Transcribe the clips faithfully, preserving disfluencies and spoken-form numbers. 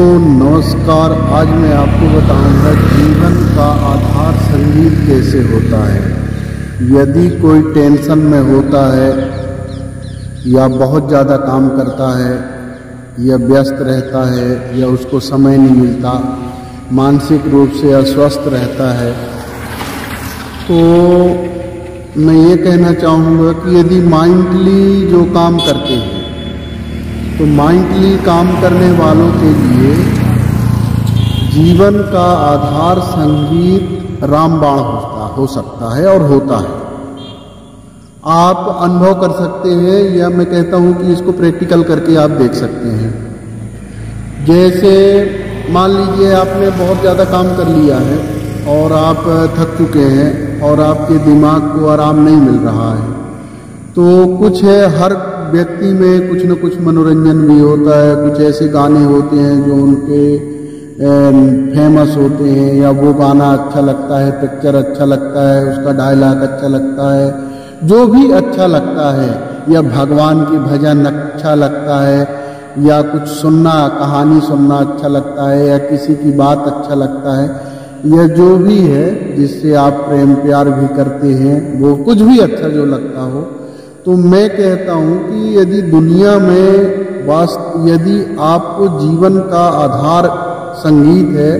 तो नमस्कार, आज मैं आपको बताऊंगा जीवन का आधार संगीत कैसे होता है। यदि कोई टेंशन में होता है या बहुत ज़्यादा काम करता है या व्यस्त रहता है या उसको समय नहीं मिलता, मानसिक रूप से अस्वस्थ रहता है, तो मैं ये कहना चाहूँगा कि यदि माइंडली जो काम करते हैं, तो माइंडली काम करने वालों के लिए जीवन का आधार संगीत रामबाण होता हो सकता है और होता है। आप अनुभव कर सकते हैं या मैं कहता हूं कि इसको प्रैक्टिकल करके आप देख सकते हैं। जैसे मान लीजिए आपने बहुत ज़्यादा काम कर लिया है और आप थक चुके हैं और आपके दिमाग को आराम नहीं मिल रहा है, तो कुछ है, हर व्यक्ति में कुछ न कुछ मनोरंजन भी होता है। कुछ ऐसे गाने होते हैं जो उनके फेमस होते हैं, या वो गाना अच्छा लगता है, पिक्चर अच्छा लगता है, उसका डायलॉग अच्छा लगता है, जो भी अच्छा लगता है, या भगवान की भजन अच्छा लगता है, या कुछ सुनना, कहानी सुनना अच्छा लगता है, या किसी की बात अच्छा लगता है, या जो भी है जिससे आप प्रेम प्यार भी करते हैं, वो कुछ भी अच्छा जो लगता हो। तो मैं कहता हूँ कि यदि दुनिया में वास्तव यदि आपको जीवन का आधार संगीत है,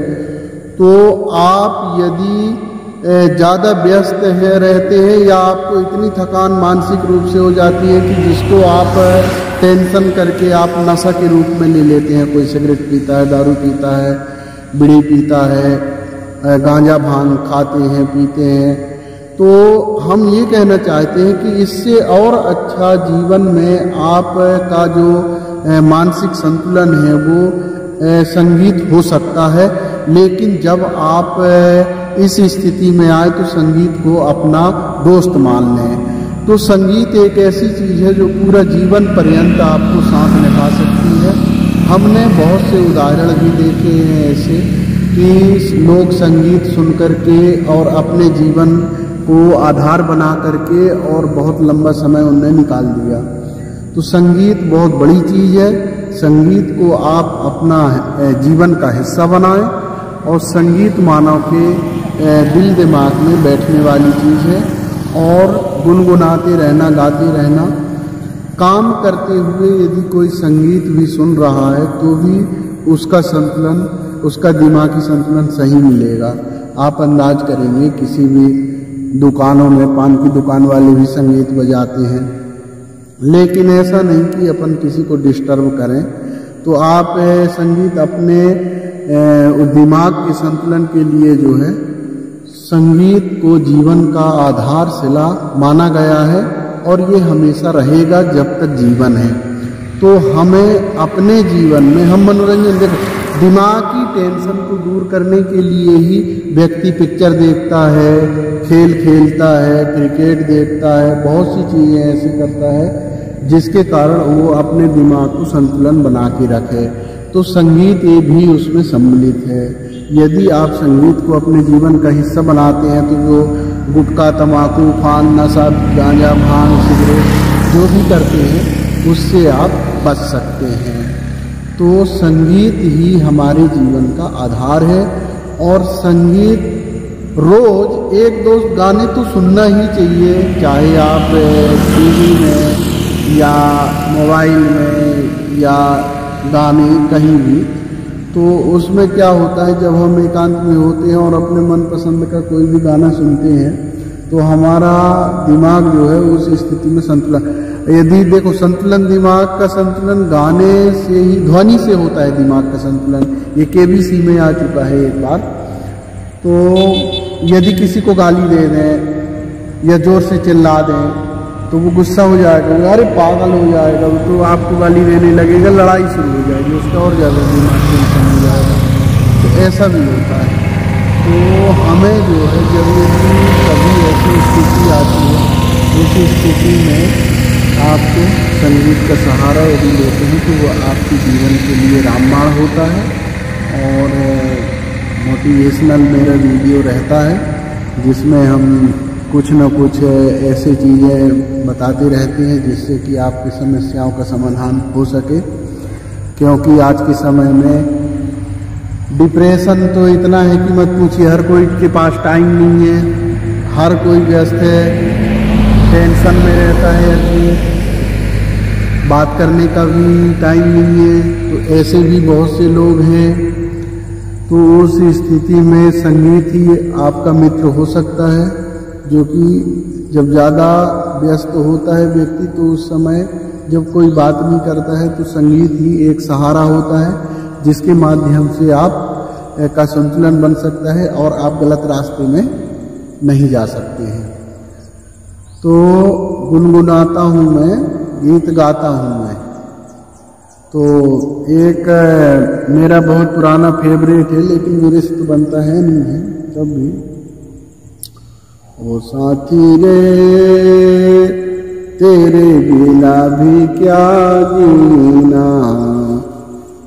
तो आप यदि ज़्यादा व्यस्त है रहते हैं या आपको इतनी थकान मानसिक रूप से हो जाती है कि जिसको आप टेंशन करके आप नशा के रूप में ले लेते हैं, कोई सिगरेट पीता है, दारू पीता है, बीड़ी पीता है, गांजा भांग खाते हैं, पीते हैं, तो हम ये कहना चाहते हैं कि इससे और अच्छा जीवन में आपका जो मानसिक संतुलन है वो संगीत हो सकता है। लेकिन जब आप इस स्थिति में आए तो संगीत को अपना दोस्त मान लें। तो संगीत एक ऐसी चीज़ है जो पूरा जीवन पर्यंत आपको साथ निभा सकती है। हमने बहुत से उदाहरण भी देखे हैं ऐसे कि लोग संगीत सुन करके और अपने जीवन को आधार बना करके और बहुत लंबा समय उन्हें निकाल दिया। तो संगीत बहुत बड़ी चीज़ है। संगीत को आप अपना जीवन का हिस्सा बनाएं, और संगीत मानव के दिल दिमाग में बैठने वाली चीज़ है, और गुनगुनाते रहना, गाते रहना। काम करते हुए यदि कोई संगीत भी सुन रहा है तो भी उसका संतुलन, उसका दिमागी संतुलन सही मिलेगा। आप अंदाज करेंगे, किसी भी दुकानों में पान की दुकान वाले भी संगीत बजाते हैं, लेकिन ऐसा नहीं कि अपन किसी को डिस्टर्ब करें। तो आप संगीत अपने दिमाग के संतुलन के लिए जो है, संगीत को जीवन का आधारशिला माना गया है, और ये हमेशा रहेगा जब तक जीवन है। तो हमें अपने जीवन में हम मनोरंजन देखें। दिमाग की टेंशन को दूर करने के लिए ही व्यक्ति पिक्चर देखता है, खेल खेलता है, क्रिकेट देखता है, बहुत सी चीज़ें ऐसे करता है जिसके कारण वो अपने दिमाग को संतुलन बना के रखे। तो संगीत ये भी उसमें सम्मिलित है। यदि आप संगीत को अपने जीवन का हिस्सा बनाते हैं तो जो गुटखा, तम्बाकू, पान, नशा, गांजा, भांग, सिगरेट जो भी करते हैं, उससे आप बच सकते हैं। तो संगीत ही हमारे जीवन का आधार है, और संगीत रोज़ एक दो गाने तो सुनना ही चाहिए, चाहे आप टीवी में या मोबाइल में या गाने कहीं भी। तो उसमें क्या होता है, जब हम एकांत में होते हैं और अपने मनपसंद का कोई भी गाना सुनते हैं, तो हमारा दिमाग जो है उस स्थिति में संतुलन, यदि देखो संतुलन, दिमाग का संतुलन गाने से ही, ध्वनि से होता है दिमाग का संतुलन। ये केबीसी में आ चुका है एक बार। तो यदि किसी को गाली दे दें या ज़ोर से चिल्ला दें तो वो गुस्सा हो जाएगा, अरे पागल हो जाएगा, तो आपको गाली देने लगेगा, लड़ाई शुरू हो जाएगी, उसका और ज़्यादा दिमाग टेंशन हो जाएगा। तो ऐसा भी होता है। तो हमें जो है, जब कभी ऐसी स्थिति आती है, उस स्थिति में आपको संगीत का सहारा यदि लेते हैं तो वो आपके जीवन के लिए रामबाण होता है, और मोटिवेशनल मेरा वीडियो रहता है जिसमें हम कुछ ना कुछ ऐसे चीज़ें बताते रहते हैं जिससे कि आपकी समस्याओं का समाधान हो सके। क्योंकि आज के समय में डिप्रेशन तो इतना है कि मत पूछिए, हर कोई के पास टाइम नहीं है, हर कोई व्यस्त है, टेंशन में रहता है आदमी, बात करने का भी टाइम नहीं है। तो ऐसे भी बहुत से लोग हैं। तो उस स्थिति में संगीत ही आपका मित्र हो सकता है, जो कि जब ज़्यादा व्यस्त होता है व्यक्ति तो उस समय जब कोई बात नहीं करता है तो संगीत ही एक सहारा होता है, जिसके माध्यम से आप का संतुलन बन सकता है और आप गलत रास्ते में नहीं जा सकते हैं। तो गुनगुनाता हूँ मैं, गीत गाता हूँ मैं। तो एक मेरा बहुत पुराना फेवरेट है, लेकिन मेरे से तो बनता है नहीं है तब भी, ओ साथी रे तेरे बिना भी क्या जीना,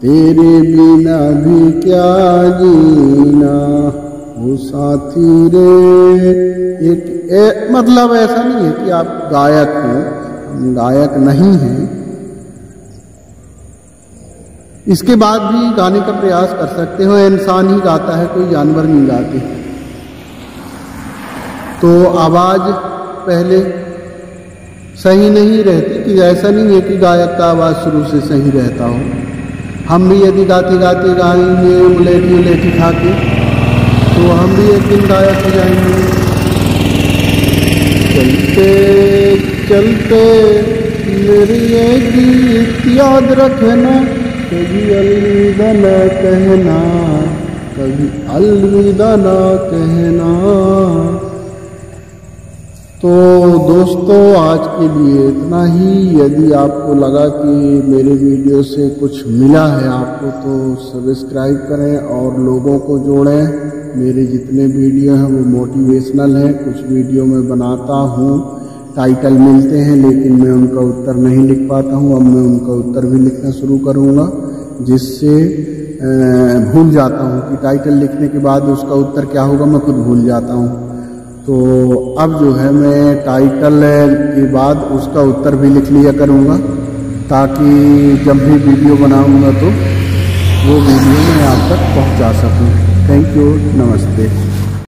तेरे बिना भी क्या जीना, ओ साथी रे। एक ए, मतलब ऐसा नहीं है कि आप गायक हो, गायक नहीं हैं, इसके बाद भी गाने का प्रयास कर सकते हो। इंसान ही गाता है, कोई जानवर नहीं गाते। तो आवाज़ पहले सही नहीं रहती, कि ऐसा नहीं है कि गायक का आवाज़ शुरू से सही रहता हो। हम भी यदि गाते गाते गाएंगे उलेटी उलेटी खा के, तो हम भी एक दिन गायक हो जाएंगे। चलते चलते मेरी ये गीत याद रखना, कभी अलविदा न कहना, कभी अलविदा न कहना। तो दोस्तों, आज के लिए इतना ही। यदि आपको लगा कि मेरे वीडियो से कुछ मिला है आपको, तो सब्सक्राइब करें और लोगों को जोड़ें। मेरे जितने वीडियो हैं वो मोटिवेशनल हैं, कुछ वीडियो मैं बनाता हूँ, टाइटल मिलते हैं लेकिन मैं उनका उत्तर नहीं लिख पाता हूँ। अब मैं उनका उत्तर भी लिखना शुरू करूँगा, जिससे भूल जाता हूँ कि टाइटल लिखने के बाद उसका उत्तर क्या होगा, मैं खुद भूल जाता हूँ। तो अब जो है मैं टाइटल के बाद उसका उत्तर भी लिख लिया करूँगा, ताकि जब भी वीडियो बनाऊँगा तो वो वीडियो मैं आप तक पहुँचा सकूँ। थैंक यू, नमस्ते।